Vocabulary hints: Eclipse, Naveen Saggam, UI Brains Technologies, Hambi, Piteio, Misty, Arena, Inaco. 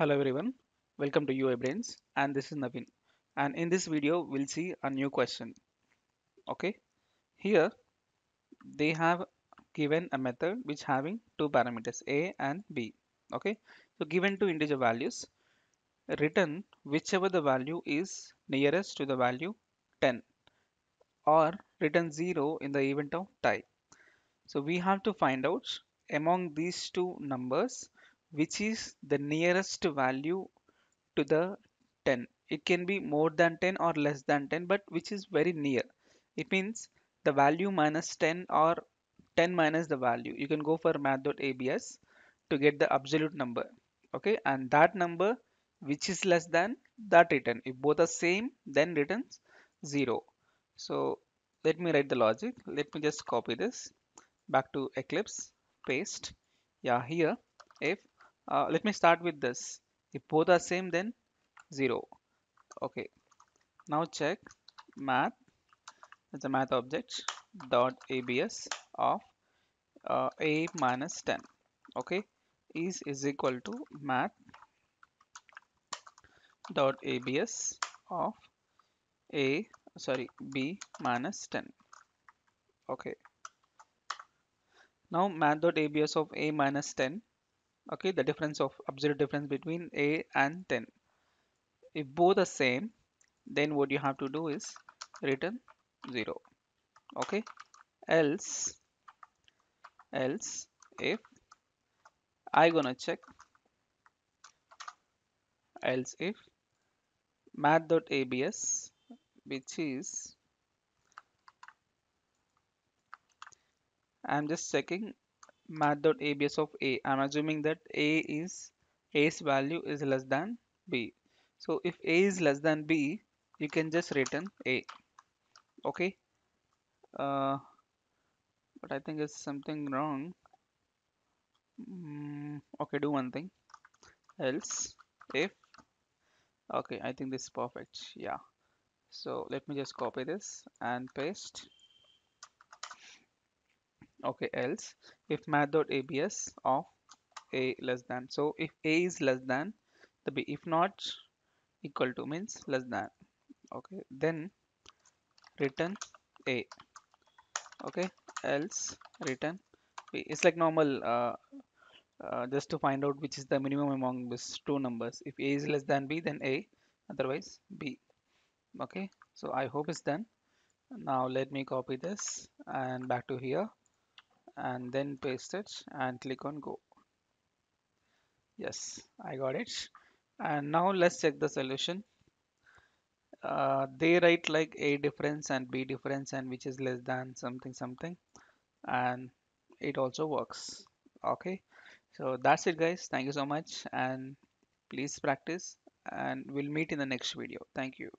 Hello everyone, welcome to UI Brains, and this is Naveen, and in this video we'll see a new question. Okay, here they have given a method which having two parameters a and b. Okay, so given two integer values, return whichever the value is nearest to the value 10 or return 0 in the event of tie. So we have to find out among these two numbers which is the nearest value to the 10. It can be more than 10 or less than 10, but which is very near. It means the value minus 10 or 10 minus the value. You can go for math.abs to get the absolute number. Okay, and that number which is less than that return. If both are same, then returns 0. So let me write the logic. Let me just copy this back to Eclipse, paste. Yeah, here if let me start with this. If both are same, then 0. Okay. Now check math. It's a math object dot abs of a minus 10. Okay, is equal to math dot abs of b minus 10. Okay. Now math dot abs of a minus 10. Okay, the difference of absolute difference between a and 10. If both are same, then what you have to do is return 0. Okay, else if I gonna check else if math.abs which is I'm just checking math.abs of a. I'm assuming that a's value is less than b. So if a is less than b, you can just return a. Okay, but I think it's something wrong. Okay, do one thing. Else if okay, I think this is perfect. Yeah. So let me just copy this and paste. Okay, else if math.abs of a less than, so if a is less than the b, if not equal to means less than, okay, then return a. Okay, else return b. It's like normal just to find out which is the minimum among these two numbers. If a is less than b, then a, otherwise b. Okay, so I hope it's done. Now let me copy this and back to here, and then paste it and click on go. Yes, I got it. And now let's check the solution. They write like a difference and b difference and which is less than something something, and it also works. Okay, so that's it guys. Thank you so much, and please practice, and we'll meet in the next video. Thank you.